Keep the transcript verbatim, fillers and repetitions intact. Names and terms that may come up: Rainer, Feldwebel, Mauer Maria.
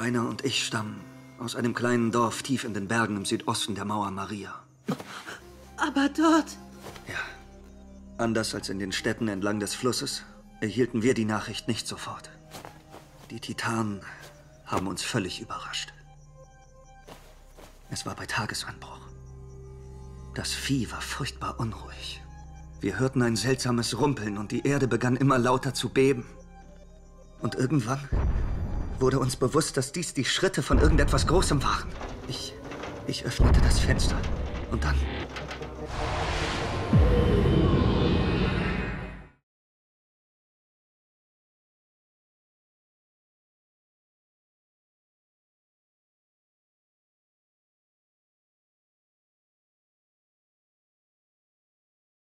Rainer und ich stammen aus einem kleinen Dorf tief in den Bergen im Südosten der Mauer Maria. Aber dort? Ja. Anders als in den Städten entlang des Flusses erhielten wir die Nachricht nicht sofort. Die Titanen haben uns völlig überrascht. Es war bei Tagesanbruch. Das Vieh war furchtbar unruhig. Wir hörten ein seltsames Rumpeln und die Erde begann immer lauter zu beben. Und irgendwann wurde uns bewusst, dass dies die Schritte von irgendetwas Großem waren. Ich, ich öffnete das Fenster und dann...